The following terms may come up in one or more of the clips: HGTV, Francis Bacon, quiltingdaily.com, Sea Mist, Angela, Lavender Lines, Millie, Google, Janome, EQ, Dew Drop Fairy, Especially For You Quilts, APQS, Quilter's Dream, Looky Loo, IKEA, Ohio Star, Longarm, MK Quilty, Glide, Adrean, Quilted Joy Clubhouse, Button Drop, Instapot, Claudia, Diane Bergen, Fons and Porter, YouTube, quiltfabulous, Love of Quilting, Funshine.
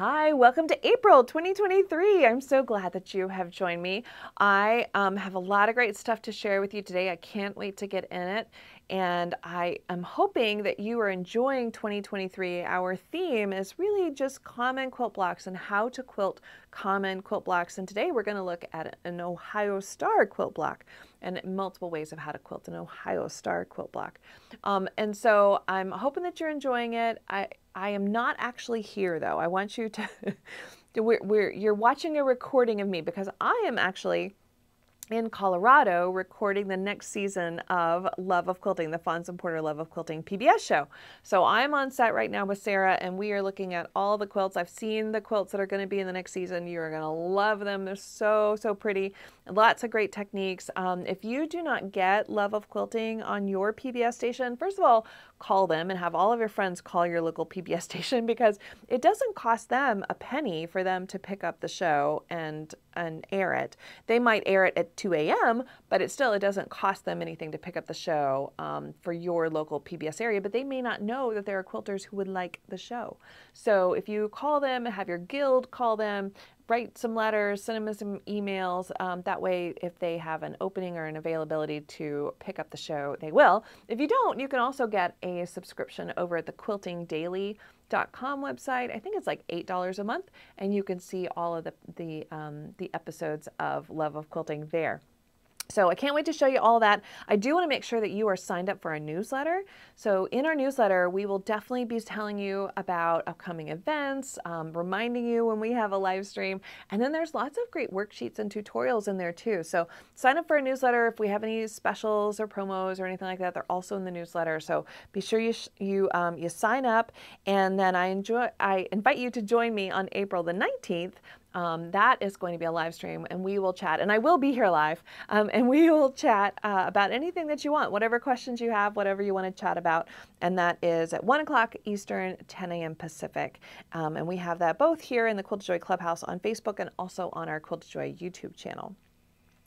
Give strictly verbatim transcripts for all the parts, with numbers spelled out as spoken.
Hi, welcome to April twenty twenty-three. I'm so glad that you have joined me. I um, have a lot of great stuff to share with you today. I can't wait to get in it. And I am hoping that you are enjoying twenty twenty-three. Our theme is really just common quilt blocks and how to quilt common quilt blocks. And today we're going to look at an Ohio Star quilt block and multiple ways of how to quilt an Ohio Star quilt block. Um, and so I'm hoping that you're enjoying it. I, I am not actually here though. I want you to, we're, we're, you're watching a recording of me because I am actually in Colorado recording the next season of Love of Quilting, the Fons and Porter Love of Quilting P B S show. So I'm on set right now with Sarah and we are looking at all the quilts. I've seen the quilts that are going to be in the next season. You're going to love them. They're so, so pretty. Lots of great techniques. Um, if you do not get Love of Quilting on your P B S station, first of all, call them and have all of your friends call your local P B S station because it doesn't cost them a penny for them to pick up the show and and air it. They might air it at two A M, but it still, it doesn't cost them anything to pick up the show um, for your local P B S area, but they may not know that there are quilters who would like the show. So if you call them, have your guild call them, write some letters, send them some emails. Um, that way, if they have an opening or an availability to pick up the show, they will. If you don't, you can also get a subscription over at the quilting daily dot com website. I think it's like eight dollars a month, and you can see all of the, the, um, the episodes of Love of Quilting there. So I can't wait to show you all that. I do want to make sure that you are signed up for our newsletter. So in our newsletter, we will definitely be telling you about upcoming events, um, reminding you when we have a live stream. And then there's lots of great worksheets and tutorials in there too. So sign up for a newsletter. If we have any specials or promos or anything like that, they're also in the newsletter. So be sure you, sh you, um, you sign up. And then I, enjoy I invite you to join me on April the nineteenth. Um, that is going to be a live stream and we will chat, and I will be here live, um, and we will chat uh, about anything that you want, whatever questions you have, whatever you want to chat about, and that is at one o'clock Eastern, ten A M Pacific, um, and we have that both here in the Quilted Joy Clubhouse on Facebook and also on our Quilted Joy YouTube channel.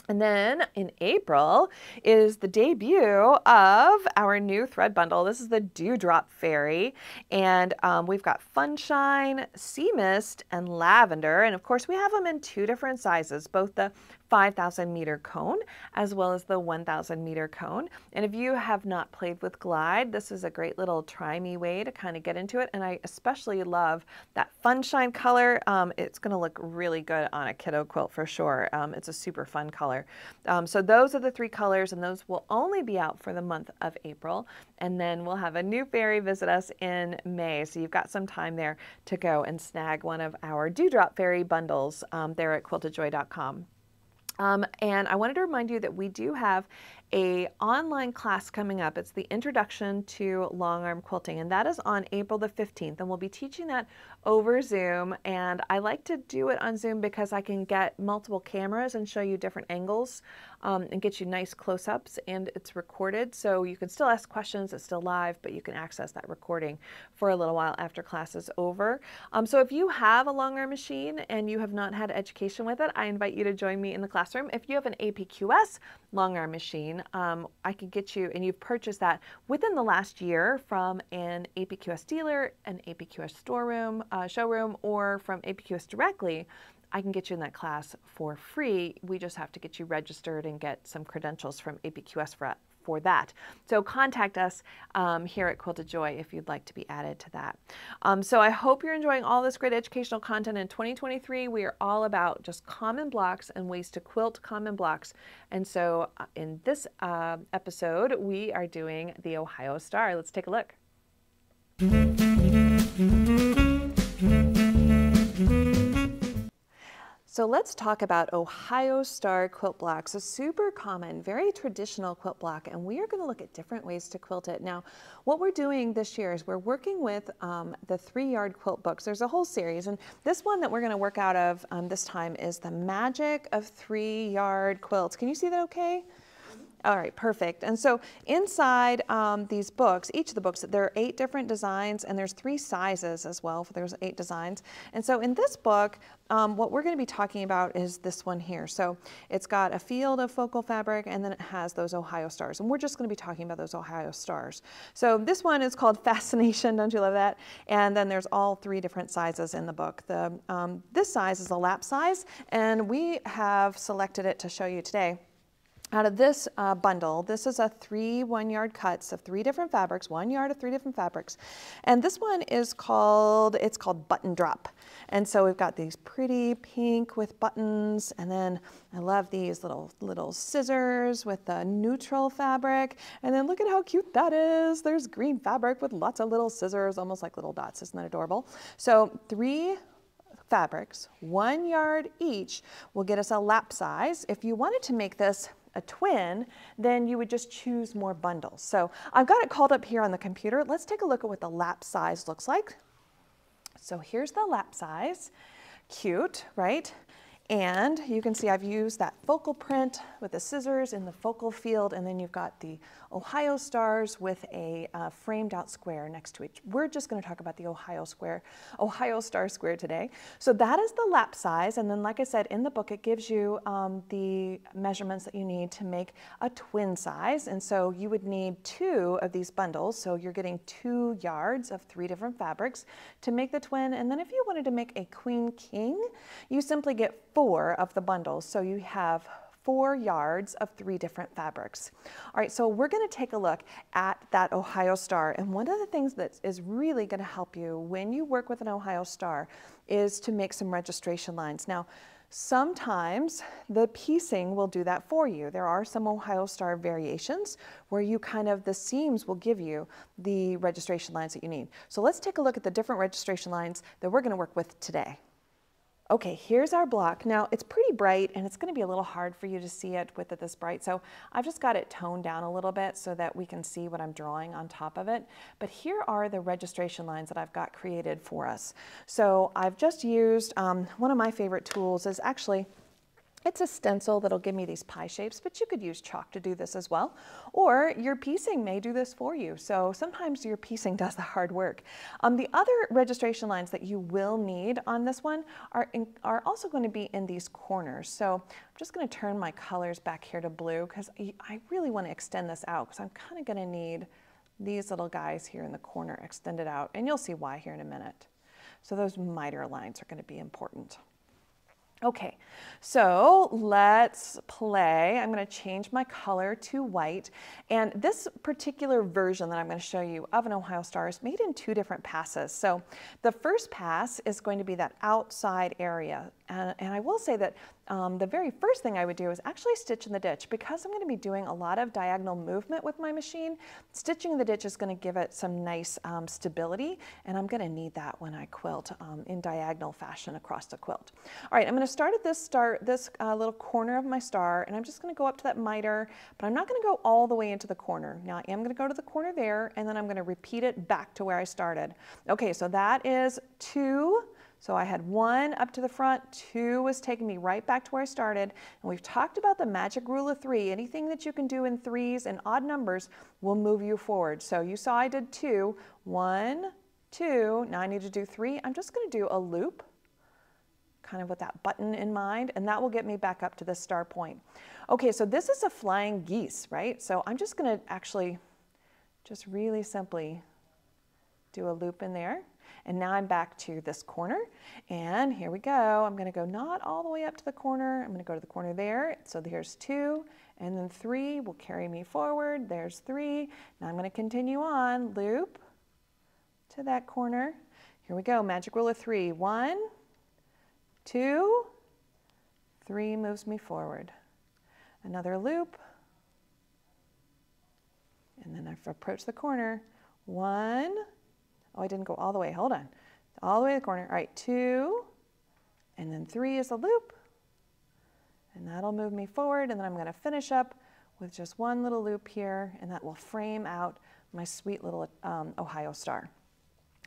And then in April is the debut of our new thread bundle. This is the Dew Drop Fairy, and um, we've got Funshine, Sea Mist, and Lavender. And of course, we have them in two different sizes, both the five thousand meter cone as well as the one thousand meter cone. And if you have not played with Glide, this is a great little try me way to kind of get into it. And I especially love that Funshine color. Um, it's going to look really good on a kiddo quilt for sure. Um, it's a super fun color. Um, so those are the three colors, and those will only be out for the month of April. And then we'll have a new fairy visit us in May. So you've got some time there to go and snag one of our Dewdrop Fairy bundles um, there at quilted joy dot com. Um, and I wanted to remind you that we do have a online class coming up. It's the Introduction to Long Arm Quilting, and that is on April the fifteenth, and we'll be teaching that over Zoom. And I like to do it on Zoom because I can get multiple cameras and show you different angles um, and get you nice close-ups, and it's recorded, so you can still ask questions. It's still live, but you can access that recording for a little while after class is over. Um, so if you have a long arm machine and you have not had education with it, I invite you to join me in the classroom. If you have an A P Q S long arm machine, Um, I could get you, and you've purchased that within the last year from an A P Q S dealer, an A P Q S storeroom, uh, showroom, or from A P Q S directly, I can get you in that class for free. We just have to get you registered and get some credentials from A P Q S for, for that. So contact us um, here at Quilted Joy if you'd like to be added to that. Um, so I hope you're enjoying all this great educational content. In twenty twenty-three, we are all about just common blocks and ways to quilt common blocks. And so in this uh, episode, we are doing the Ohio Star. Let's take a look. So let's talk about Ohio Star quilt blocks, a super common, very traditional quilt block, and we are going to look at different ways to quilt it. Now, what we're doing this year is we're working with um, the Three Yard Quilt books. There's a whole series, and this one that we're going to work out of um, this time is the Magic of Three Yard Quilts. Can you see that okay? All right, perfect. And so inside um, these books, each of the books, there are eight different designs, and there's three sizes as well, for there's eight designs. And so in this book, um, what we're gonna be talking about is this one here. So it's got a field of focal fabric, and then it has those Ohio stars. And we're just gonna be talking about those Ohio stars. So this one is called Fascination, don't you love that? And then there's all three different sizes in the book. The, um, this size is a lap size, and we have selected it to show you today. Out of this uh, bundle, this is a three one-yard cuts of three different fabrics, one yard of three different fabrics. And this one is called, it's called Button Drop. And so we've got these pretty pink with buttons, and then I love these little, little scissors with the neutral fabric. And then look at how cute that is. There's green fabric with lots of little scissors, almost like little dots. Isn't that adorable? So three fabrics, one yard each, will get us a lap size. If you wanted to make this a twin, then you would just choose more bundles. So I've got it called up here on the computer. Let's take a look at what the lap size looks like. So here's the lap size. Cute, right? And you can see I've used that focal print with the scissors in the focal field, and then you've got the Ohio stars with a uh, framed out square next to it. We're just going to talk about the Ohio square, Ohio star square today. So that is the lap size, and then like I said, in the book it gives you um, the measurements that you need to make a twin size, and so you would need two of these bundles, so you're getting two yards of three different fabrics to make the twin. And then if you wanted to make a queen king, you simply get four of the bundles, so you have four yards of three different fabrics. All right, so we're gonna take a look at that Ohio star, and one of the things that is really gonna help you when you work with an Ohio star is to make some registration lines. Now, sometimes the piecing will do that for you. There are some Ohio star variations where you kind of, the seams will give you the registration lines that you need. So let's take a look at the different registration lines that we're gonna work with today. Okay, here's our block. Now it's pretty bright, and it's gonna be a little hard for you to see it with it this bright, so I've just got it toned down a little bit so that we can see what I'm drawing on top of it. But here are the registration lines that I've got created for us. So I've just used, um, one of my favorite tools is actually, it's a stencil that'll give me these pie shapes, but you could use chalk to do this as well, or your piecing may do this for you. So sometimes your piecing does the hard work. Um, the other registration lines that you will need on this one are, in, are also going to be in these corners. So I'm just going to turn my colors back here to blue, because I really want to extend this out, because I'm kind of going to need these little guys here in the corner extended out, and you'll see why here in a minute. So those miter lines are going to be important. Okay, so let's play. I'm gonna change my color to white. And this particular version that I'm gonna show you of an Ohio star is made in two different passes. So the first pass is going to be that outside area. And, and I will say that um, the very first thing I would do is actually stitch in the ditch, because I'm gonna be doing a lot of diagonal movement with my machine. Stitching in the ditch is gonna give it some nice um, stability, and I'm gonna need that when I quilt um, in diagonal fashion across the quilt. All right, I'm gonna start at this start, this uh, little corner of my star, and I'm just gonna go up to that miter, but I'm not gonna go all the way into the corner. Now I am gonna go to the corner there, and then I'm gonna repeat it back to where I started. Okay, so that is two. So I had one up to the front, two was taking me right back to where I started. And we've talked about the magic rule of three. Anything that you can do in threes and odd numbers will move you forward. So you saw I did two, one, two, now I need to do three. I'm just gonna do a loop, kind of with that button in mind, and that will get me back up to the star point. Okay, so this is a flying geese, right? So I'm just gonna actually just really simply do a loop in there. And now I'm back to this corner, and here we go. I'm gonna go not all the way up to the corner. I'm gonna go to the corner there. So here's two, and then three will carry me forward. There's three. Now I'm gonna continue on, loop to that corner. Here we go, magic rule of three. One, two, three moves me forward. Another loop, and then I've approached the corner. One, oh, I didn't go all the way, hold on. All the way to the corner, all right, two, and then three is a loop, and that'll move me forward, and then I'm gonna finish up with just one little loop here, and that will frame out my sweet little um, Ohio star.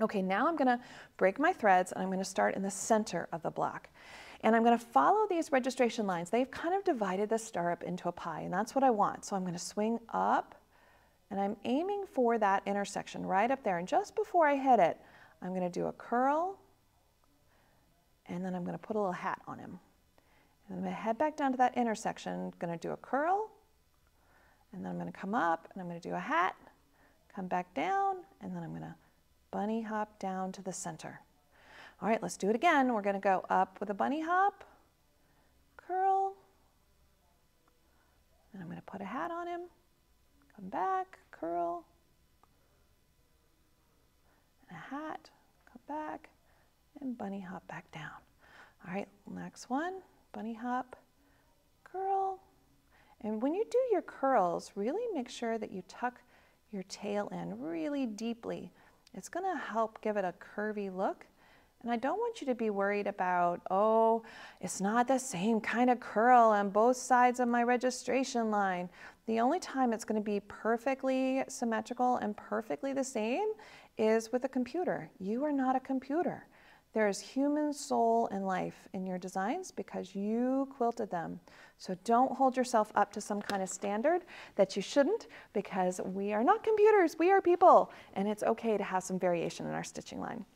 Okay, now I'm gonna break my threads, and I'm gonna start in the center of the block. And I'm going to follow these registration lines. They've kind of divided the star up into a pie, and that's what I want. So I'm going to swing up, and I'm aiming for that intersection right up there. And just before I hit it, I'm going to do a curl, and then I'm going to put a little hat on him. And I'm going to head back down to that intersection, going to do a curl, and then I'm going to come up, and I'm going to do a hat, come back down, and then I'm going to bunny hop down to the center. All right, let's do it again. We're going to go up with a bunny hop, curl, and I'm going to put a hat on him, come back, curl, and a hat, come back, and bunny hop back down. All right, next one, bunny hop, curl. And when you do your curls, really make sure that you tuck your tail in really deeply. It's going to help give it a curvy look. And I don't want you to be worried about, oh, it's not the same kind of curl on both sides of my registration line. The only time it's going to be perfectly symmetrical and perfectly the same is with a computer. You are not a computer. There is human soul and life in your designs because you quilted them. So don't hold yourself up to some kind of standard that you shouldn't, because we are not computers, we are people. And it's okay to have some variation in our stitching line.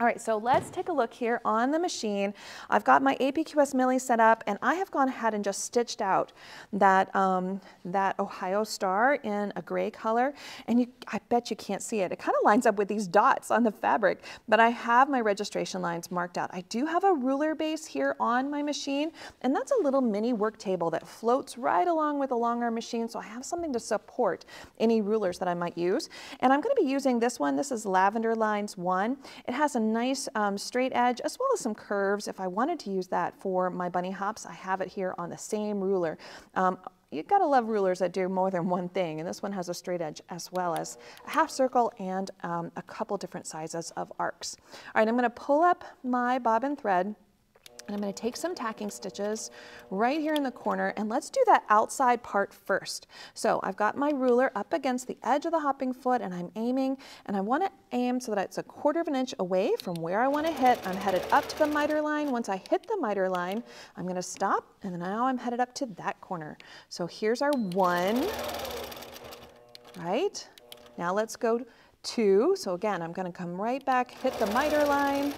All right, so let's take a look here on the machine. I've got my A P Q S Millie set up, and I have gone ahead and just stitched out that, um, that Ohio Star in a gray color. And you, I bet you can't see it. It kind of lines up with these dots on the fabric, but I have my registration lines marked out. I do have a ruler base here on my machine, and that's a little mini work table that floats right along with a long arm machine, so I have something to support any rulers that I might use. And I'm gonna be using this one. This is Lavender Lines one. It has a nice um, straight edge as well as some curves. If I wanted to use that for my bunny hops, I have it here on the same ruler. Um, you gotta love rulers that do more than one thing, and this one has a straight edge as well as a half circle and um, a couple different sizes of arcs. All right, I'm gonna pull up my bobbin thread, and I'm going to take some tacking stitches right here in the corner, and let's do that outside part first. So I've got my ruler up against the edge of the hopping foot, and I'm aiming, and I want to aim so that it's a quarter of an inch away from where I want to hit. I'm headed up to the miter line. Once I hit the miter line, I'm going to stop, and then now I'm headed up to that corner. So here's our one, right? Now let's go two. So again, I'm going to come right back, hit the miter line,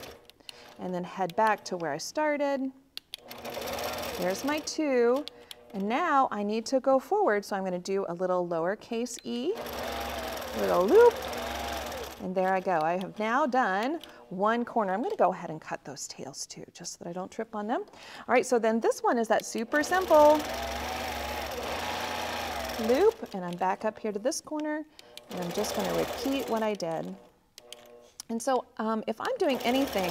and then head back to where I started. There's my two, and now I need to go forward, so I'm gonna do a little lowercase e, little loop, and there I go. I have now done one corner. I'm gonna go ahead and cut those tails too, just so that I don't trip on them. All right, so then this one is that super simple loop, and I'm back up here to this corner, and I'm just gonna repeat what I did. And so um, if I'm doing anything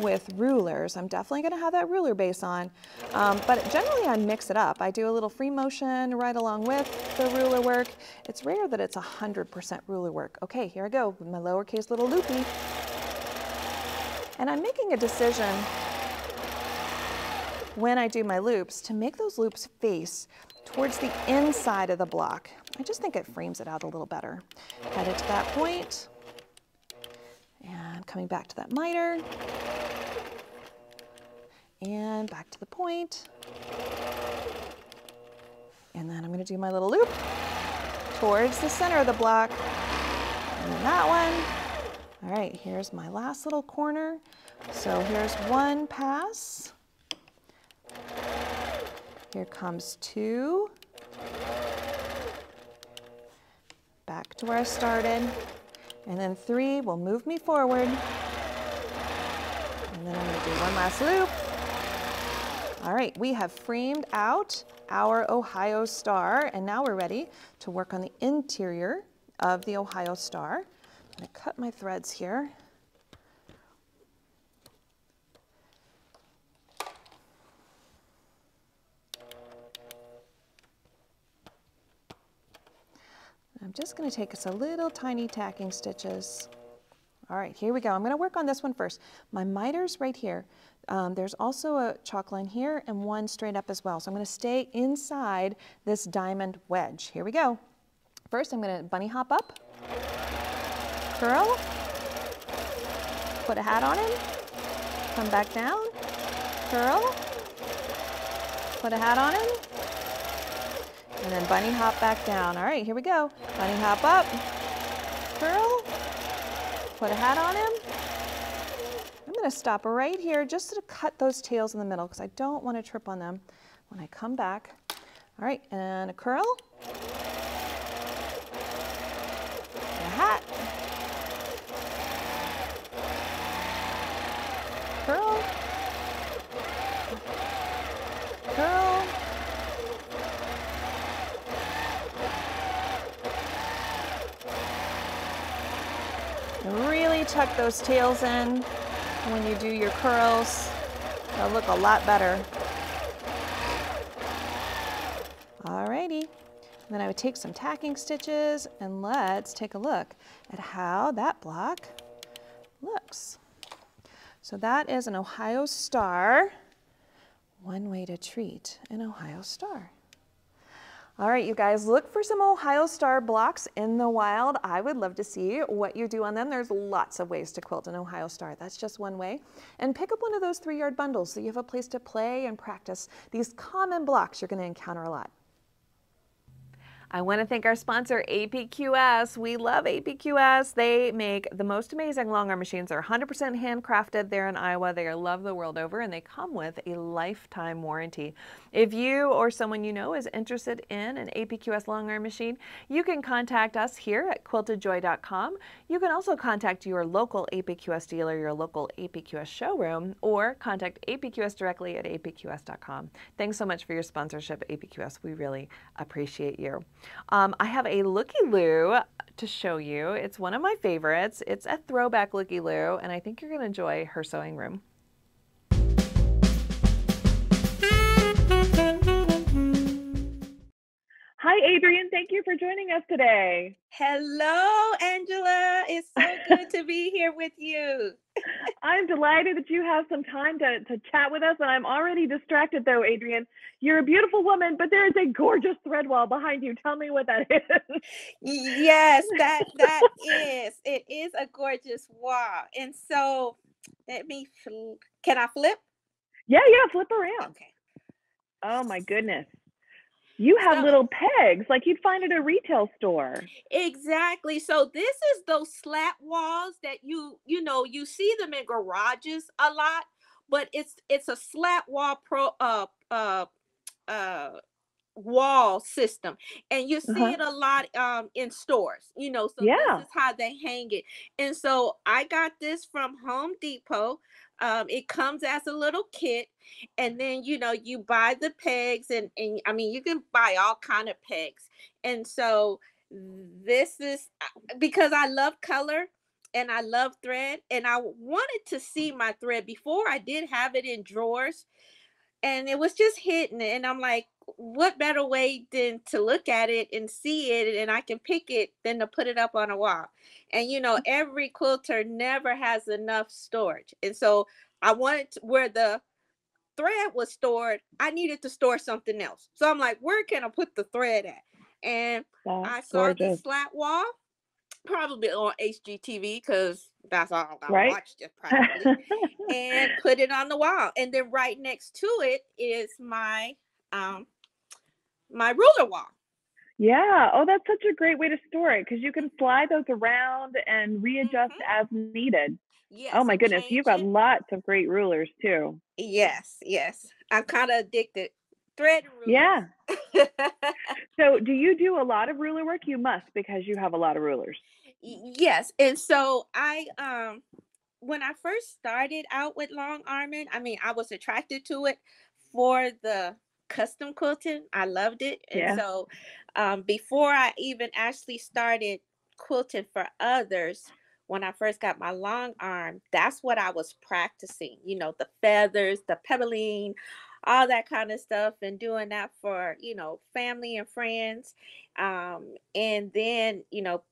with rulers, I'm definitely gonna have that ruler base on, um, but generally I mix it up. I do a little free motion right along with the ruler work. It's rare that it's one hundred percent ruler work. Okay, here I go with my lowercase little loopy. And I'm making a decision when I do my loops to make those loops face towards the inside of the block. I just think it frames it out a little better. Head it to that point, and coming back to that miter, and back to the point. And then I'm gonna do my little loop towards the center of the block, and then that one. All right, here's my last little corner. So here's one pass. Here comes two. Back to where I started. And then three will move me forward. And then I'm gonna do one last loop. All right, we have framed out our Ohio Star, and now we're ready to work on the interior of the Ohio Star. I'm gonna cut my threads here. I'm just gonna take us a little tiny tacking stitches. All right, here we go. I'm gonna work on this one first. My miter's right here. Um, there's also a chalk line here and one straight up as well. So I'm gonna stay inside this diamond wedge. Here we go. First, I'm gonna bunny hop up, curl, put a hat on him, come back down, curl, put a hat on him, and then bunny hop back down. All right, here we go. Bunny hop up, curl, put a hat on him. I'm gonna stop right here just to cut those tails in the middle because I don't want to trip on them when I come back. All right, and a curl, and a hat, curl, curl, and really tuck those tails in when you do your curls. They'll look a lot better. Alrighty, then I would take some tacking stitches and let's take a look at how that block looks. So that is an Ohio Star. One way to treat an Ohio Star. All right, you guys, look for some Ohio Star blocks in the wild. I would love to see what you do on them. There's lots of ways to quilt an Ohio Star. That's just one way. And pick up one of those three-yard bundles so you have a place to play and practice these common blocks you're going to encounter a lot. I want to thank our sponsor, A P Q S. We love A P Q S. They make the most amazing long arm machines. They're one hundred percent handcrafted. They're in Iowa. They are loved the world over, and they come with a lifetime warranty. If you or someone you know is interested in an A P Q S long arm machine, you can contact us here at quilted joy dot com. You can also contact your local A P Q S dealer, your local A P Q S showroom, or contact A P Q S directly at A P Q S dot com. Thanks so much for your sponsorship, A P Q S. We really appreciate you. Um, I have a looky-loo to show you. It's one of my favorites. It's a throwback looky-loo, and I think you're going to enjoy her sewing room. Hi, Adrienne. Thank you for joining us today. Hello, Angela. It's so good to be here with you. I'm delighted that you have some time to, to chat with us, and I'm already distracted, though, Adrienne. You're a beautiful woman, but there is a gorgeous thread wall behind you. Tell me what that is. Yes, that that is. It is a gorgeous wall. And so let me, can I flip? Yeah, yeah, flip around. Okay. Oh, my goodness. You have so, little pegs like you'd find at a retail store. Exactly. So this is those slat walls that you, you know, you see them in garages a lot, but it's, it's a slat wall pro, uh, uh, uh, wall system. And you see uh-huh. it a lot, um, in stores, you know, so yeah. this is how they hang it. And so I got this from Home Depot. Um, it comes as a little kit, and then, you know, you buy the pegs, and, and I mean, you can buy all kind of pegs. And so this is because I love color and I love thread, and I wanted to see my thread before. I did have it in drawers and it was just hidden. And I'm like, what better way than to look at it and see it, and I can pick it, than to put it up on a wall. And you know, every quilter never has enough storage, and so I wanted to, where the thread was stored, I needed to store something else. So I'm like, where can I put the thread at? And that's I saw the slat wall, probably on H G T V, because that's all I right? watched it probably, and put it on the wall. And then right next to it is my um my ruler wall. Yeah. Oh, that's such a great way to store it, because you can slide those around and readjust mm-hmm. as needed. Yes, oh my goodness, you've got it. Lots of great rulers too. Yes, yes. I'm kind of addicted. Thread and rulers. Yeah. So do you do a lot of ruler work? You must, because you have a lot of rulers. Yes. And so I um when I first started out with long arming, I mean, I was attracted to it for the custom quilting. I loved it. And yeah. so um, before I even actually started quilting for others, when I first got my long arm, that's what I was practicing, you know, the feathers, the pebbling, all that kind of stuff, and doing that for, you know, family and friends. Um, and then, you know,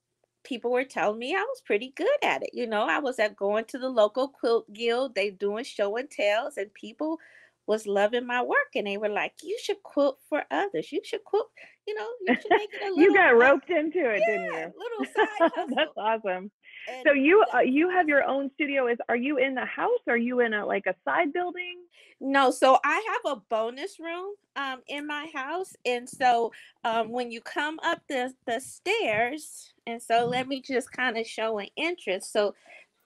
people were telling me I was pretty good at it. You know, I was at going to the local quilt guild, they doing show and tells, and people was loving my work, and they were like, you should quilt for others. You should quilt, you know, you should make it a little. You got roped into it, yeah, didn't you? Little side hustle. That's awesome. And so you uh, you have your own studio. Is are you in the house? Are you in a like a side building? No, so I have a bonus room um, in my house, and so um, when you come up the the stairs, and so let me just kind of show an entrance. So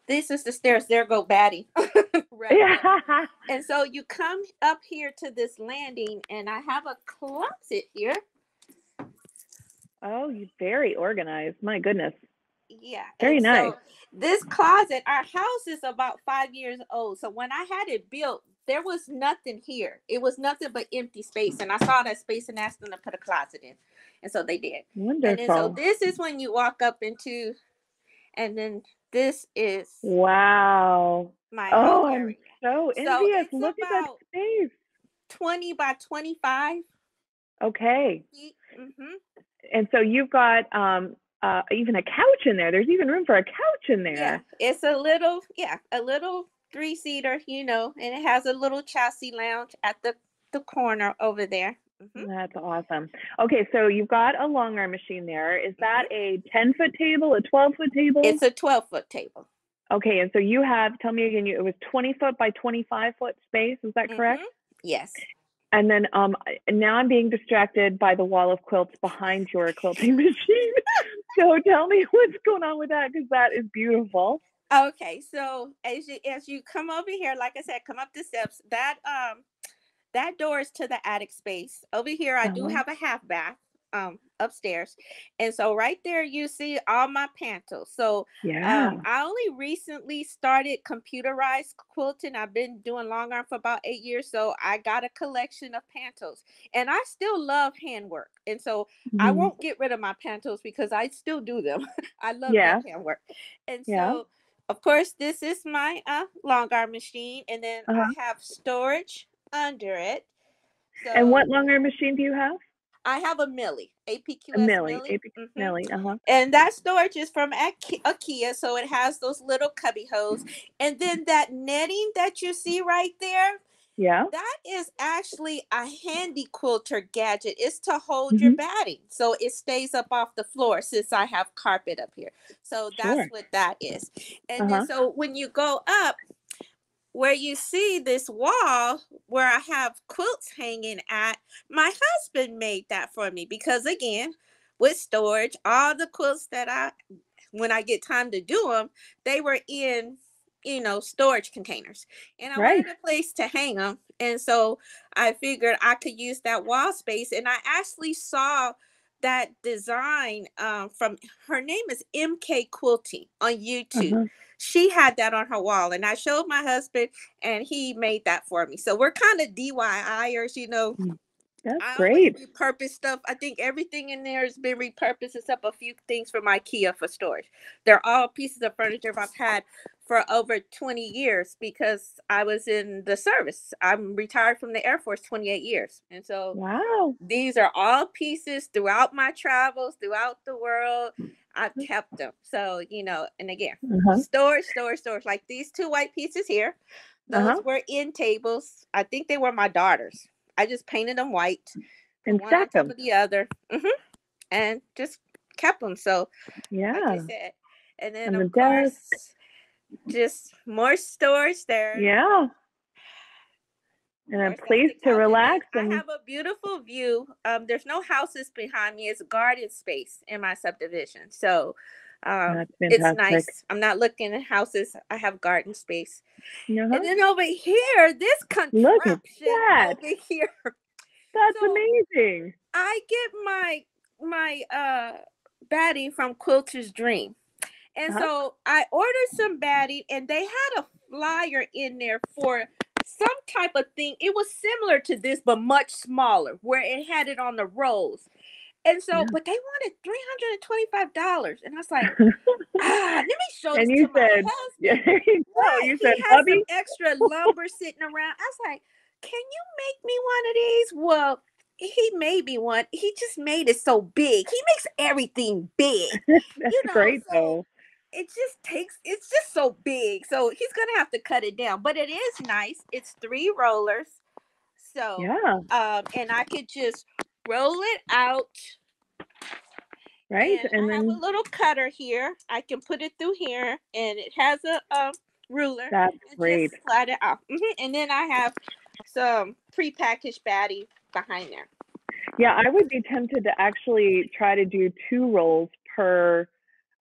this is the stairs. There go Batty. Right. Yeah. And so you come up here to this landing, and I have a closet here. Oh, you're very organized. My goodness. Yeah. Very and nice. So this closet, our house is about five years old. So when I had it built, there was nothing here. It was nothing but empty space. And I saw that space and asked them to put a closet in. And so they did. Wonderful. And then, so this is when you walk up into, and then this is. Wow. My oh, I'm so envious. So look at that space. twenty by twenty-five. Okay. Mm-hmm. And so you've got um, uh, even a couch in there. There's even room for a couch in there. Yeah, it's a little, yeah, a little three-seater, you know, and it has a little chassis lounge at the, the corner over there. Mm-hmm. That's awesome. Okay, so you've got a long arm machine there. Is that a ten-foot table, a twelve-foot table? It's a twelve-foot table. Okay, and so you have, tell me again, you, it was twenty-foot by twenty-five-foot space. Is that correct? Mm-hmm. Yes. And then um, now I'm being distracted by the wall of quilts behind your quilting machine. So tell me what's going on with that, because that is beautiful. Okay, so as you as you come over here, like I said, come up the steps. That um that door is to the attic space. Over here, I oh. do have a half bath um upstairs, and so right there you see all my pantos. So yeah, um, I only recently started computerized quilting. I've been doing long arm for about eight years, so I got a collection of pantos, and I still love handwork. And so mm-hmm. I won't get rid of my pantos because I still do them. I love yeah. my handwork, and so yeah. of course this is my uh, long arm machine, and then uh-huh. I have storage under it. So, and what long arm machine do you have? I have a Millie, A P Q S Millie, Millie. A P Q S mm-hmm. Millie, uh-huh. And that storage is from IKEA, so it has those little cubby holes. And then that netting that you see right there, yeah, that is actually a handy quilter gadget. It's to hold mm-hmm. your batting, so it stays up off the floor since I have carpet up here. So that's sure. what that is. And uh-huh. then, so when you go up, where you see this wall where I have quilts hanging at, my husband made that for me because, again, with storage, all the quilts that I, when I get time to do them, they were in, you know, storage containers. And I right. wanted a place to hang them. And so I figured I could use that wall space. And I actually saw that design um, from, her name is M K Quilty on YouTube. Mm-hmm. She had that on her wall, and I showed my husband, and he made that for me. So we're kind of D I Y ers, you know. That's I great. Repurpose stuff. I think everything in there has been repurposed, except a few things from IKEA for storage. They're all pieces of furniture I've had for over twenty years because I was in the service. I'm retired from the Air Force twenty-eight years. And so wow. these are all pieces throughout my travels, throughout the world. I've kept them. So, you know, and again, uh-huh. storage, storage, storage. Like these two white pieces here, those uh-huh. were end tables. I think they were my daughter's. I just painted them white. And one stacked on top them. Of the other. Mm-hmm. And just kept them. So, yeah. Like I said. And then, and of the course, desk. Just more storage there. Yeah. And a place to relax. And I have a beautiful view. Um, there's no houses behind me. It's garden space in my subdivision. So um, it's nice. I'm not looking at houses. I have garden space. Uh-huh. And then over here, this contraption over here. That's so amazing. I get my my uh, batting from Quilter's Dream. And uh-huh. so I ordered some batting, and they had a flyer in there for some type of thing. It was similar to this, but much smaller, where it had it on the rolls. And so, yeah. but they wanted three hundred twenty-five dollars. And I was like, ah, let me show and this you to said, my husband. Yeah, you right. you said, he has some extra lumber sitting around. I was like, can you make me one of these? Well, he made me one. He just made it so big. He makes everything big. That's you know, great, so, though. It just takes, it's just so big. So he's going to have to cut it down, but it is nice. It's three rollers. So, yeah. um, and I could just roll it out right? And, and I then have a little cutter here. I can put it through here, and it has a, a ruler. That's great. Just slide it off. Mm-hmm. And then I have some prepackaged batty behind there. Yeah, I would be tempted to actually try to do two rolls per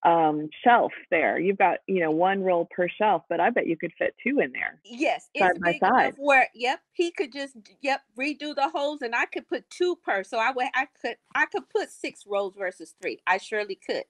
um shelf there. You've got, you know, one roll per shelf, but I bet you could fit two in there. Yes, it's big enough where, yep, he could just, yep, redo the holes, and I could put two per. So I would, I could, I could put six rolls versus three. I surely could.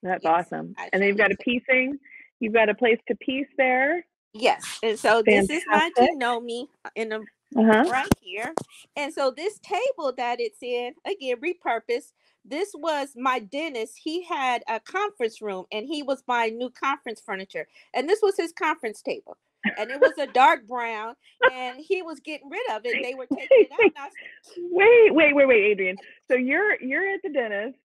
That's awesome. And they've got a piecing. You've got a place to piece there. Yes, and so this is my Janome in a uh-huh. right here, and so this table that it's in, again, repurposed. This was my dentist. He had a conference room, and he was buying new conference furniture. And this was his conference table. And it was a dark brown, and he was getting rid of it. They were taking wait, it out. Wait, wait, wait, wait, Adrienne. So you're you're at the dentist.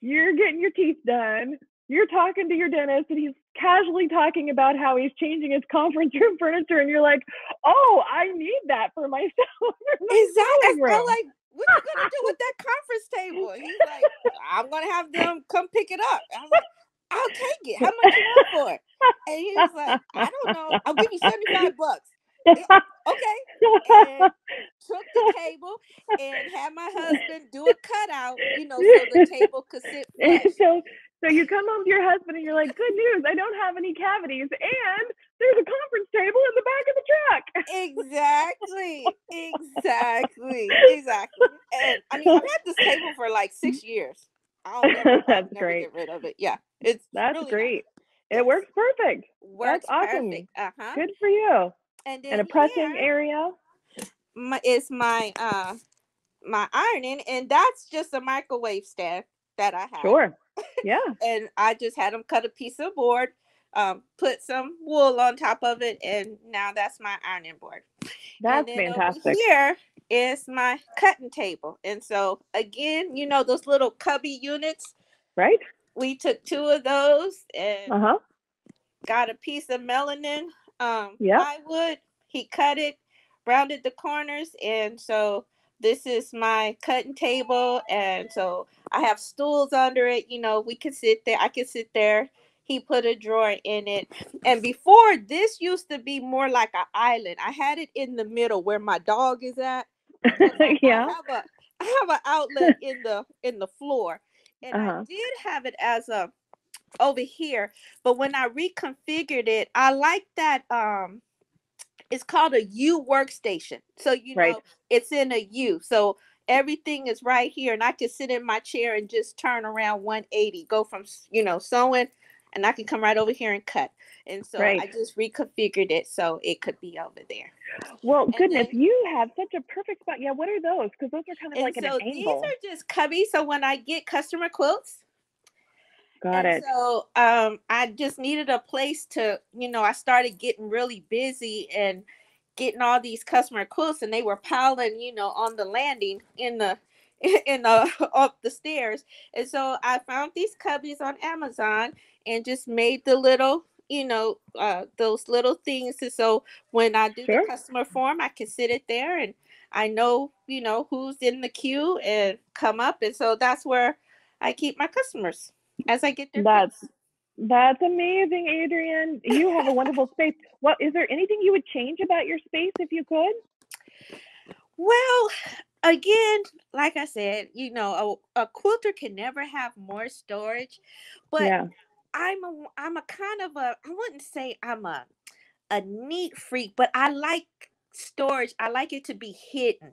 You're getting your teeth done. You're talking to your dentist, and he's casually talking about how he's changing his conference room furniture, and you're like, oh, I need that for myself. For my exactly. I'm like, what are you gonna do with that conference table? And he's like, I'm gonna have them come pick it up. And I'm like, I'll take it. How much do you want for it? And he was like, I don't know. I'll give you seventy-five bucks. And, okay. And took the table and had my husband do a cutout, you know, so the table could sit flush. So so you come home to your husband and you're like, good news, I don't have any cavities, and there's a conference table in the back of the truck. Exactly. Exactly. Exactly. And I mean, I've had this table for like six years. I don't know. That's never great. Get rid of it. Yeah. It's that's really great. Nice. It works perfect. Works that's awesome. Perfect. Uh-huh. Good for you. And, then and a pressing here, area. My is my uh my ironing, and that's just a microwave stand that I have. Sure. Yeah. And I just had them cut a piece of board. Um, put some wool on top of it, and now that's my ironing board. That's fantastic. Here is my cutting table, and so again, you know, those little cubby units, right? We took two of those and uh-huh. got a piece of melanin um, yep. plywood. He cut it, rounded the corners, and so this is my cutting table, and so I have stools under it. You know, we could sit there. I could sit there. He put a drawer in it. And before, this used to be more like an island. I had it in the middle where my dog is at. yeah. I have, a, I have an outlet in the in the floor. And uh-huh. I did have it as a over here. But when I reconfigured it, I like that um it's called a U workstation. So you right. know it's in a U. So everything is right here. And I can sit in my chair and just turn around one eighty, go from, you know, sewing. And I can come right over here and cut. And so right. I just reconfigured it so it could be over there. Well, and goodness, then, you have such a perfect spot. Yeah, what are those? Because those are kind of like so an angle. These are just cubby. So when I get customer quilts. Got and it. So um, I just needed a place to, you know, I started getting really busy and getting all these customer quilts. And they were piling, you know, on the landing in the in the up the stairs. And so I found these cubbies on Amazon. And just made the little, you know, uh, those little things. And so when I do sure. the customer form, I can sit it there and I know, you know, who's in the queue and come up. And so that's where I keep my customers as I get their That's quotes. That's amazing, Adrienne. You have a wonderful space. Well, is there anything you would change about your space if you could? Well, again, like I said, you know, a, a quilter can never have more storage, but yeah. I'm a, I'm a kind of a, I wouldn't say I'm a, a neat freak, but I like storage. I like it to be hidden.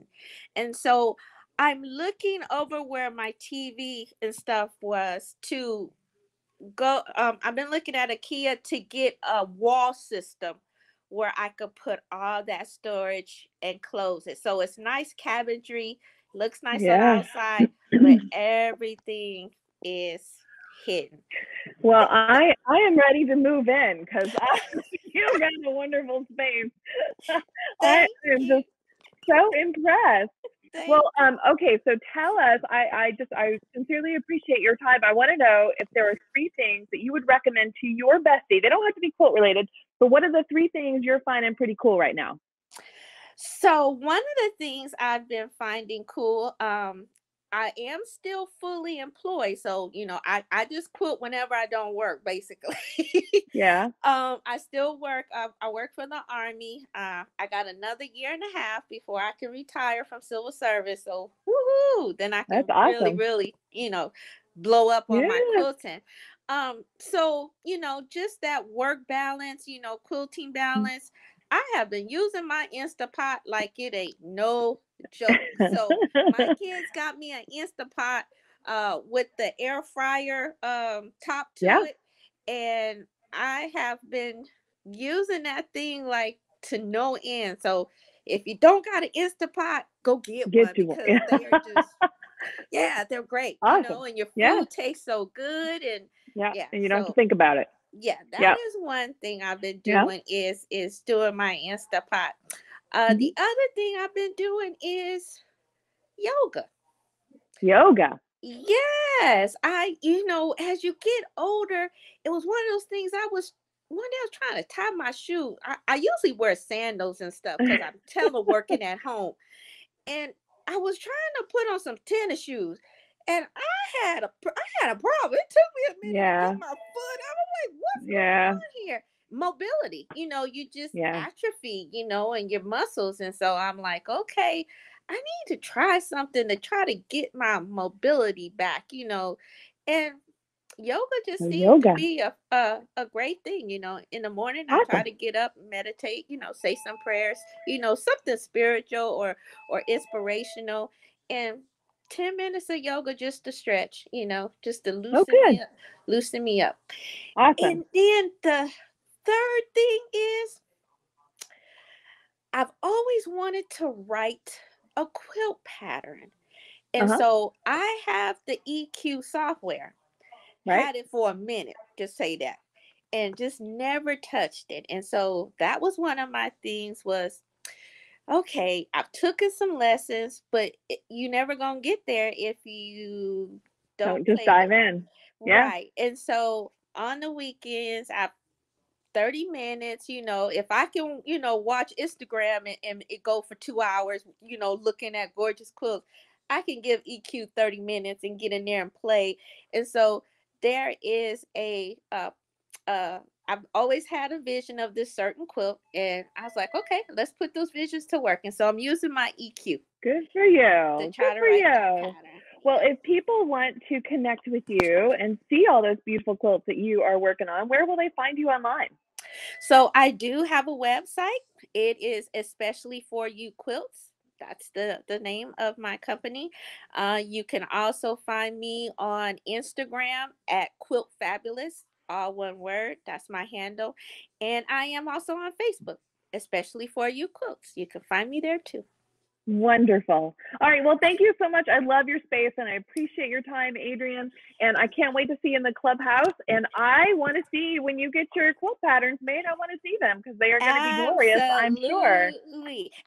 And so I'm looking over where my T V and stuff was to go. Um, I've been looking at IKEA to get a wall system where I could put all that storage and close it. So it's nice cabinetry, looks nice yeah. on the outside, but everything is hidden. Well, I I am ready to move in because you got a wonderful space. I am just so impressed. Thank well, um, okay, so tell us. I I just I sincerely appreciate your time. I want to know if there are three things that you would recommend to your bestie. They don't have to be quilt related, but what are the three things you're finding pretty cool right now? So one of the things I've been finding cool. Um, I am still fully employed. So, you know, I, I just quilt whenever I don't work, basically. Yeah. Um, I still work. I, I work for the Army. Uh, I got another year and a half before I can retire from civil service. So, woohoo! Then I can That's awesome. really, really, you know, blow up on yeah. my quilting. Um, so, you know, just that work balance, you know, quilting balance. Mm-hmm. I have been using my Instapot like it ain't no joke. So my kids got me an Instapot uh, with the air fryer um, top to yeah. it. And I have been using that thing like to no end. So if you don't got an Instapot, go get, get one because one. they're just, yeah, they're great. Awesome. You know, and your food yeah. tastes so good. And yeah, yeah and you don't so, have to think about it. Yeah, that yep. is one thing I've been doing yep. is is doing my Instapot. Uh, mm-hmm. The other thing I've been doing is yoga. Yoga. Yes. I, you know, as you get older, it was one of those things I was, when I was trying to tie my shoe, I, I usually wear sandals and stuff because I'm teleworking at home. And I was trying to put on some tennis shoes. And I had a, I had a problem. It took me a minute yeah. to get my foot. I was like, what's yeah. going on here? Mobility, you know, you just yeah. atrophy, you know, and your muscles. And so I'm like, okay, I need to try something to try to get my mobility back, you know. And yoga just seems yoga. to be a, a, a great thing, you know. In the morning, awesome. I try to get up, meditate, you know, say some prayers, you know, something spiritual or, or inspirational. And ten minutes of yoga just to stretch, you know, just to loosen, oh, me, up, loosen me up. Awesome. And then the third thing is I've always wanted to write a quilt pattern. And uh-huh. so I have the E Q software. Right. Had it for a minute, just say that. And just never touched it. And so that was one of my things was, okay, I've taken some lessons, but you never going to get there if you don't, don't just dive in. Yeah. Right. And so on the weekends, I thirty minutes, you know, if I can, you know, watch Instagram and, and it go for two hours, you know, looking at gorgeous quilts, I can give E Q thirty minutes and get in there and play. And so there is a, uh, uh, I've always had a vision of this certain quilt, and I was like, okay, let's put those visions to work. And so I'm using my E Q. Good for you. To try Good to for write you. That pattern. Well, if people want to connect with you and see all those beautiful quilts that you are working on, where will they find you online? So I do have a website. It is Especially For You Quilts. That's the, the name of my company. Uh, you can also find me on Instagram at quiltfabulous. All one word. That's my handle. And I am also on Facebook, Especially For You Quilts. You can find me there too. Wonderful. All right. Well, thank you so much. I love your space and I appreciate your time, Adrienne. And I can't wait to see you in the clubhouse. And I want to see when you get your quilt patterns made, I want to see them because they are going to be glorious, I'm sure.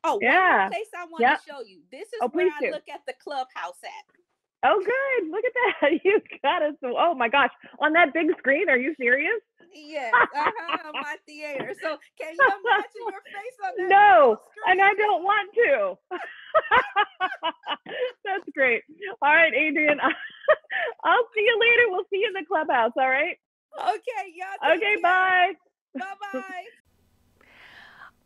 Oh, yeah. One place I want yep. to show you. This is oh, where I do. look at the clubhouse at. Oh, good. Look at that. You got us. Oh, my gosh. On that big screen. Are you serious? Yeah. Uh-huh, my theater. So can you imagine your face on that? No. And I don't want to. That's great. All right, Adrienne. I'll see you later. We'll see you in the clubhouse. All right. Okay. Y'all. Okay. Care. Bye. Bye-bye.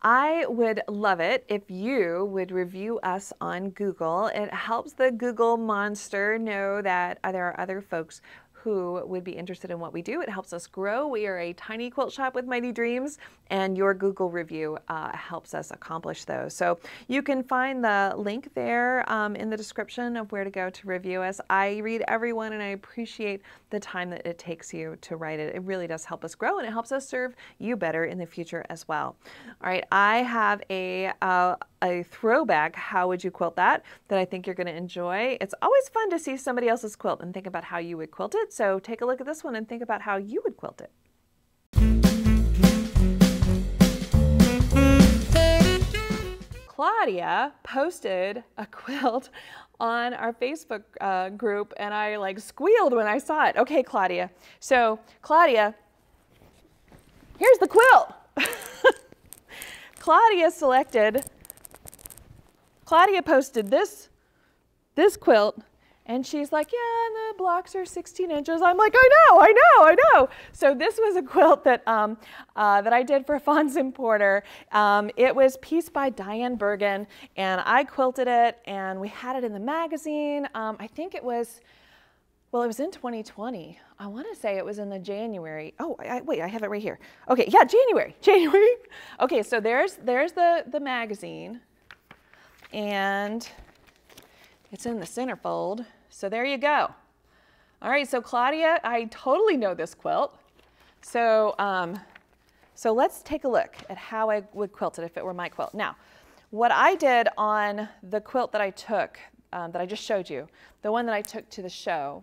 I would love it if you would review us on Google. It helps the Google monster know that there are other folks who would be interested in what we do. It helps us grow. We are a tiny quilt shop with mighty dreams, and your Google review uh, helps us accomplish those. So you can find the link there um, in the description of where to go to review us. I read everyone, and I appreciate the time that it takes you to write it. It really does help us grow, and it helps us serve you better in the future as well. All right, I have a uh, a throwback, how would you quilt that, that I think you're going to enjoy. It's always fun to see somebody else's quilt and think about how you would quilt it. So take a look at this one and think about how you would quilt it. Claudia posted a quilt on our Facebook uh, group, and I like squealed when I saw it. Okay, Claudia. So Claudia, here's the quilt. Claudia selected Claudia posted this, this quilt And she's like, yeah, and the blocks are sixteen inches. I'm like, I know, I know, I know. So this was a quilt that um, uh, that I did for Fons and Porter. Um, it was pieced by Diane Bergen, and I quilted it, and we had it in the magazine. Um, I think it was, well, it was in twenty twenty. I want to say it was in the January. Oh, I, I, wait, I have it right here. Okay, yeah, January, January. Okay, so there's there's the the magazine, and it's in the centerfold. So there you go. All right, so Claudia, I totally know this quilt. So, um, so let's take a look at how I would quilt it if it were my quilt. Now, what I did on the quilt that I took, um, that I just showed you, the one that I took to the show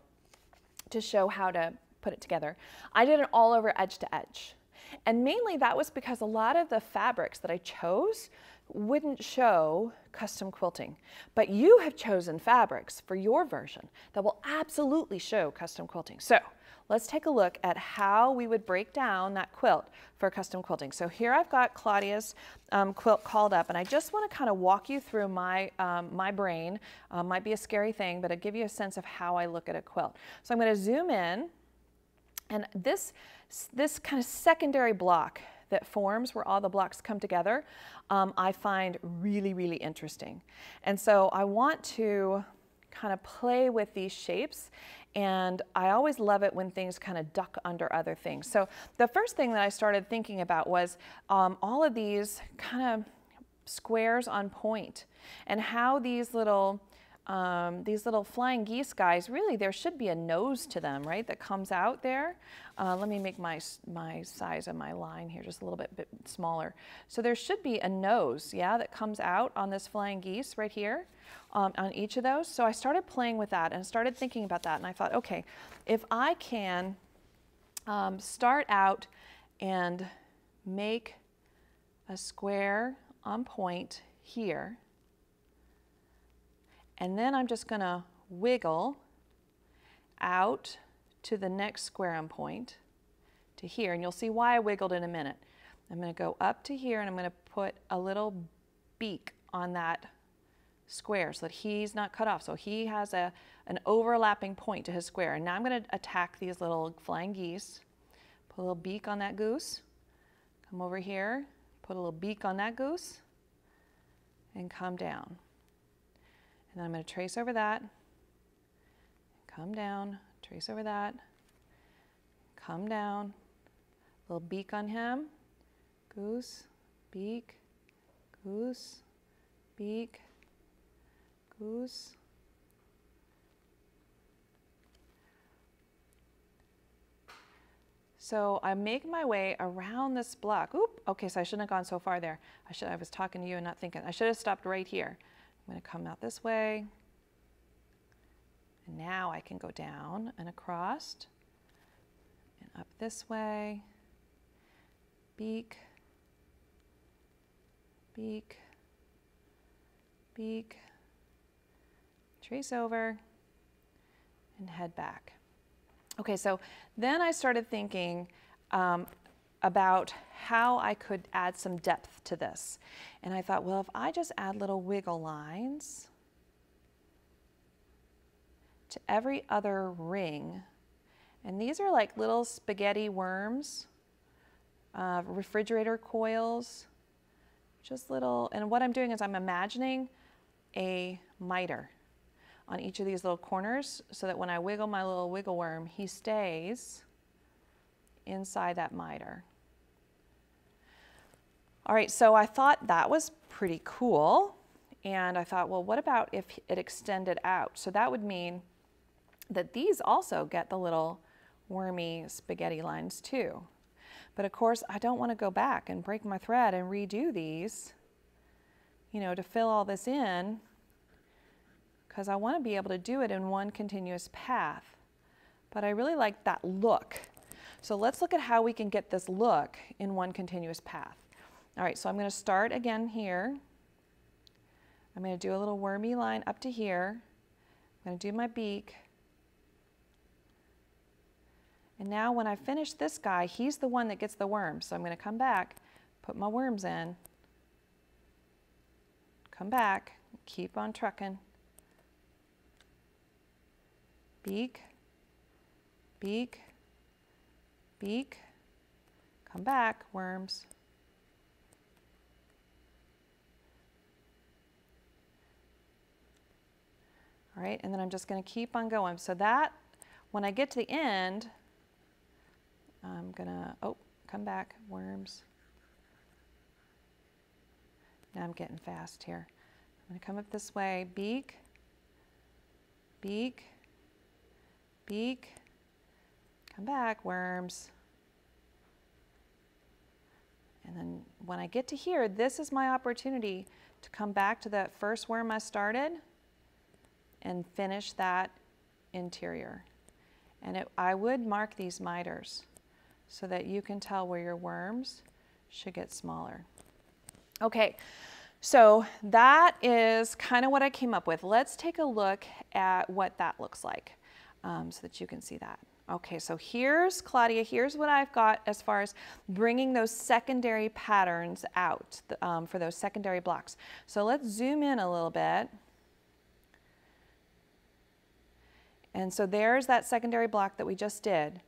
to show how to put it together, I did it all over edge to edge. And mainly that was because a lot of the fabrics that I chose wouldn't show custom quilting, but you have chosen fabrics for your version that will absolutely show custom quilting. So let's take a look at how we would break down that quilt for custom quilting. So here I've got Claudia's um, quilt called up, and I just want to kind of walk you through my, um, my brain. Uh, might be a scary thing, but it'll give you a sense of how I look at a quilt. So I'm going to zoom in, and this, this kind of secondary block that forms where all the blocks come together, um, I find really, really interesting. And so I want to kind of play with these shapes, and I always love it when things kind of duck under other things. So the first thing that I started thinking about was um, all of these kind of squares on point, and how these little Um, these little flying geese guys, really there should be a nose to them, right, that comes out there. Uh, let me make my, my size of my line here just a little bit, bit smaller. So there should be a nose, yeah, that comes out on this flying geese right here, um, on each of those. So I started playing with that and started thinking about that, and I thought, okay, if I can um, start out and make a square on point here, and then I'm just going to wiggle out to the next square on point to here. And you'll see why I wiggled in a minute. I'm going to go up to here, and I'm going to put a little beak on that square so that he's not cut off. So he has a, an overlapping point to his square. And now I'm going to attack these little flying geese. Put a little beak on that goose. Come over here, put a little beak on that goose, and come down. And then I'm going to trace over that, come down, trace over that, come down, little beak on him, goose, beak, goose, beak, goose. So I make my way around this block. Oop, okay, so I shouldn't have gone so far there. I should, I was talking to you and not thinking. I should have stopped right here. I'm going to come out this way, and now I can go down and across and up this way, beak, beak, beak, trace over, and head back. Okay, so then I started thinking um, about how I could add some depth to this. And I thought, well, if I just add little wiggle lines to every other ring, and these are like little spaghetti worms, uh, refrigerator coils, just little, and what I'm doing is I'm imagining a miter on each of these little corners so that when I wiggle my little wiggle worm, he stays inside that miter. All right, so I thought that was pretty cool, and I thought, well, what about if it extended out? So that would mean that these also get the little wormy spaghetti lines too. But of course, I don't want to go back and break my thread and redo these, you know, to fill all this in, because I want to be able to do it in one continuous path. But I really like that look. So let's look at how we can get this look in one continuous path. All right, so I'm going to start again here. I'm going to do a little wormy line up to here. I'm going to do my beak. And now when I finish this guy, he's the one that gets the worm. So I'm going to come back, put my worms in, come back, keep on trucking, beak, beak, beak, come back, worms. All right, and then I'm just going to keep on going. So that, when I get to the end, I'm going to, oh, come back, worms. Now I'm getting fast here. I'm going to come up this way, beak, beak, beak, come back, worms. And then when I get to here, this is my opportunity to come back to that first worm I started and finish that interior. And it, I would mark these miters so that you can tell where your worms should get smaller. Okay, so that is kind of what I came up with. Let's take a look at what that looks like um, so that you can see that. Okay, so here's Claudia, here's what I've got as far as bringing those secondary patterns out um, for those secondary blocks. So let's zoom in a little bit. And so there's that secondary block that we just did.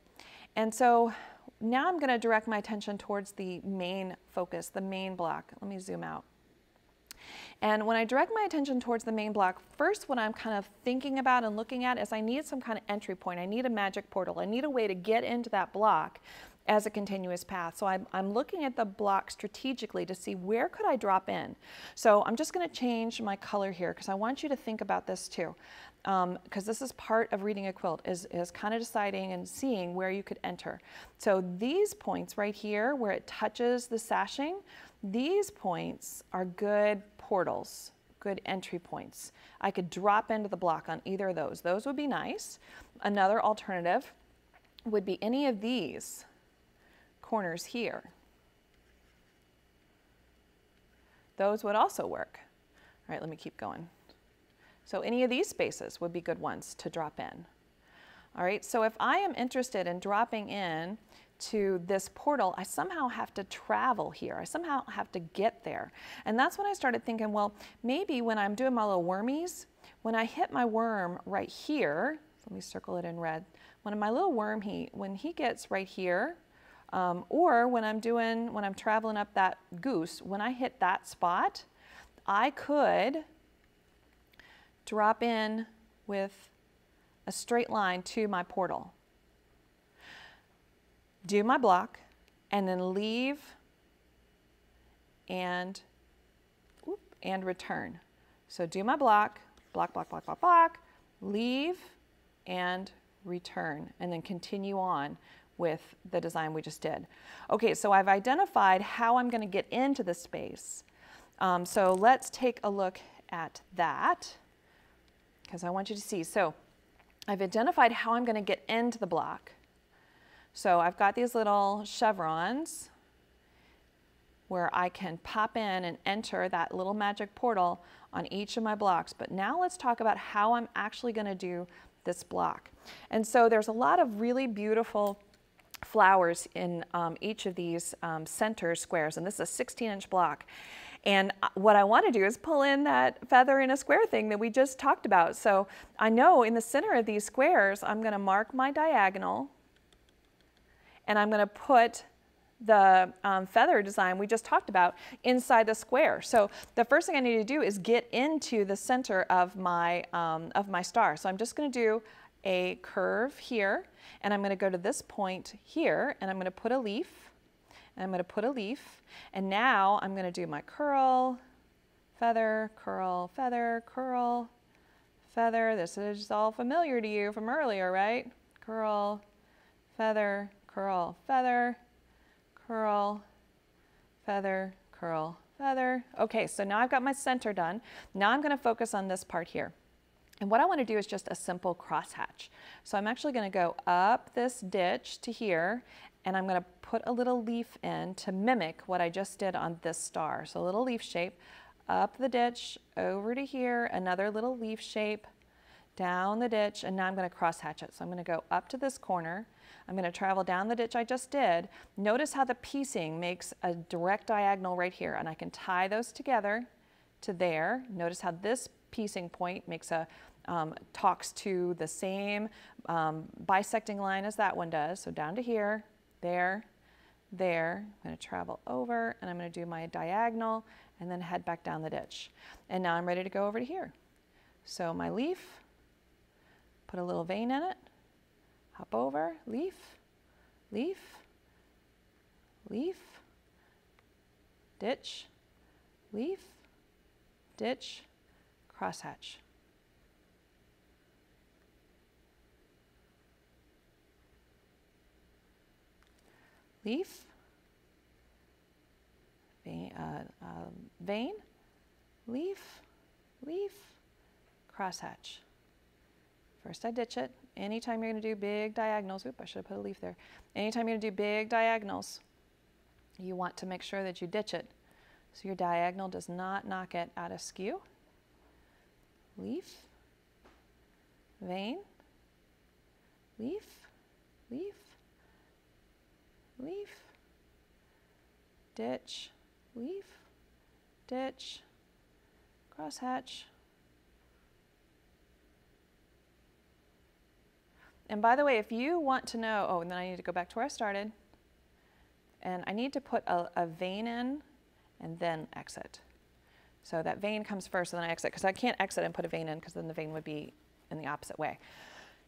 And so now I'm going to direct my attention towards the main focus, the main block. Let me zoom out. And when I direct my attention towards the main block, first what I'm kind of thinking about and looking at is I need some kind of entry point. I need a magic portal. I need a way to get into that block as a continuous path. So I'm, I'm looking at the block strategically to see where could I drop in. So I'm just going to change my color here because I want you to think about this too. Because um, this is part of reading a quilt, is, is kind of deciding and seeing where you could enter. So these points right here where it touches the sashing, these points are good portals, good entry points. I could drop into the block on either of those. Those would be nice. Another alternative would be any of these corners here. Those would also work. All right, let me keep going. So any of these spaces would be good ones to drop in. All right, so if I am interested in dropping in to this portal, I somehow have to travel here. I somehow have to get there. And that's when I started thinking, well, maybe when I'm doing my little wormies, when I hit my worm right here, let me circle it in red, when my little worm, he, when he gets right here, um, or when I'm doing, when I'm traveling up that goose, when I hit that spot, I could drop in with a straight line to my portal, do my block, and then leave and, whoop, and return. So do my block, block, block, block, block, block, leave and return, and then continue on with the design we just did. Okay, so I've identified how I'm going to get into the space. Um, so let's take a look at that, because I want you to see. So I've identified how I'm going to get into the block. So I've got these little chevrons where I can pop in and enter that little magic portal on each of my blocks. But now let's talk about how I'm actually going to do this block. And so there's a lot of really beautiful flowers in um, each of these um, center squares, and this is a sixteen inch block. And what I want to do is pull in that feather in a square thing that we just talked about. So I know in the center of these squares, I'm going to mark my diagonal, and I'm going to put the um, feather design we just talked about inside the square. So the first thing I need to do is get into the center of my, um, of my star. So I'm just going to do a curve here, and I'm going to go to this point here, and I'm going to put a leaf. I'm going to put a leaf, and now I'm going to do my curl, feather, curl, feather, curl, feather. This is all familiar to you from earlier, right? Curl, feather, curl, feather, curl, feather, curl, feather. Okay, so now I've got my center done. Now I'm going to focus on this part here. And what I want to do is just a simple crosshatch. So I'm actually going to go up this ditch to here, and I'm going to put a little leaf in to mimic what I just did on this star. So a little leaf shape, up the ditch, over to here, another little leaf shape, down the ditch, and now I'm going to crosshatch it. So I'm going to go up to this corner, I'm going to travel down the ditch I just did. Notice how the piecing makes a direct diagonal right here, and I can tie those together to there. Notice how this piecing point makes a, um, talks to the same um, bisecting line as that one does. So down to here, there, there. I'm going to travel over and I'm going to do my diagonal and then head back down the ditch. And now I'm ready to go over to here. So my leaf, put a little vein in it, hop over, leaf, leaf, leaf, ditch, leaf, ditch, crosshatch. Leaf, vein, uh, uh, vein, leaf, leaf, crosshatch. First I ditch it. Anytime you're going to do big diagonals, oop, I should have put a leaf there. Anytime you're going to do big diagonals, you want to make sure that you ditch it so your diagonal does not knock it out of skew. Leaf, vein, leaf, leaf, leaf, ditch, leaf, ditch, crosshatch. And by the way, if you want to know, oh, and then I need to go back to where I started, and I need to put a, a vein in and then exit. So that vein comes first and then I exit, because I can't exit and put a vein in because then the vein would be in the opposite way.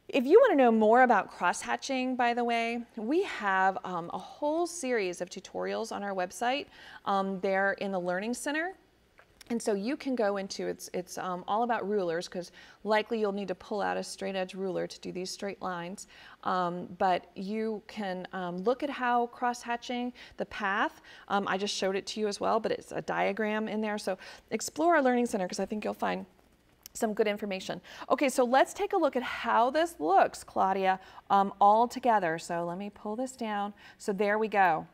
If you want to know more about crosshatching, by the way, we have um, a whole series of tutorials on our website. Um, they're in the Learning Center. And so you can go into, it's, it's um, all about rulers, because likely you'll need to pull out a straight edge ruler to do these straight lines. Um, but you can um, look at how crosshatching the path, um, I just showed it to you as well, but it's a diagram in there. So explore our Learning Center, because I think you'll find some good information. Okay, so let's take a look at how this looks, Claudia, um, all together. So let me pull this down. So there we go.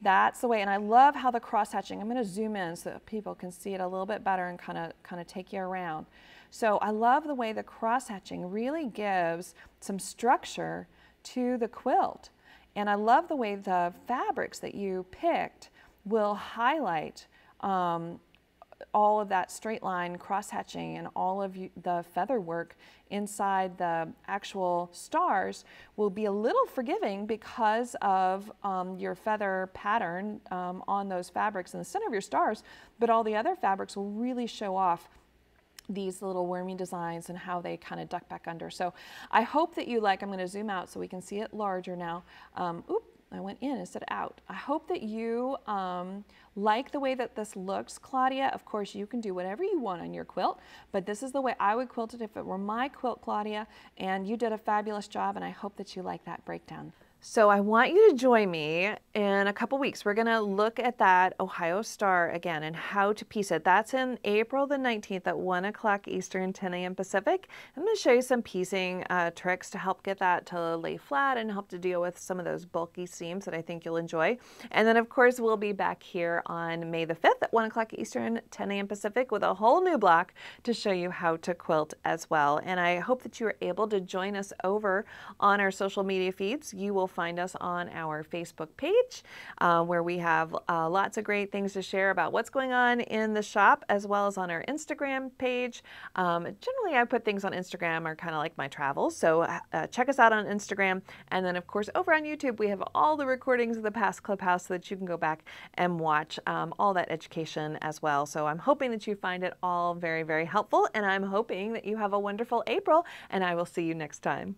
That's the way, and I love how the crosshatching, I'm going to zoom in so that people can see it a little bit better and kind of kind of take you around. So I love the way the crosshatching really gives some structure to the quilt. And I love the way the fabrics that you picked will highlight um, all of that straight line crosshatching and all of you, the feather work inside the actual stars will be a little forgiving because of um, your feather pattern um, on those fabrics in the center of your stars, but all the other fabrics will really show off these little wormy designs and how they kind of duck back under. So I hope that you like, I'm going to zoom out so we can see it larger now. Um, oops. I went in instead of out. I hope that you um, like the way that this looks, Claudia. Of course, you can do whatever you want on your quilt, but this is the way I would quilt it if it were my quilt, Claudia, and you did a fabulous job, and I hope that you like that breakdown. So I want you to join me in a couple weeks. We're going to look at that Ohio Star again and how to piece it. That's in April the nineteenth at one o'clock Eastern, ten A M Pacific. I'm going to show you some piecing uh, tricks to help get that to lay flat and help to deal with some of those bulky seams that I think you'll enjoy. And then, of course, we'll be back here on May the fifth at one o'clock Eastern, ten A M Pacific with a whole new block to show you how to quilt as well. And I hope that you are able to join us over on our social media feeds. You will find us on our Facebook page uh, where we have uh, lots of great things to share about what's going on in the shop, as well as on our Instagram page. Um, generally, I put things on Instagram are kind of like my travels, so uh, check us out on Instagram. And then, of course, over on YouTube, we have all the recordings of the past Clubhouse so that you can go back and watch um, all that education as well. So I'm hoping that you find it all very, very helpful, and I'm hoping that you have a wonderful April, and I will see you next time.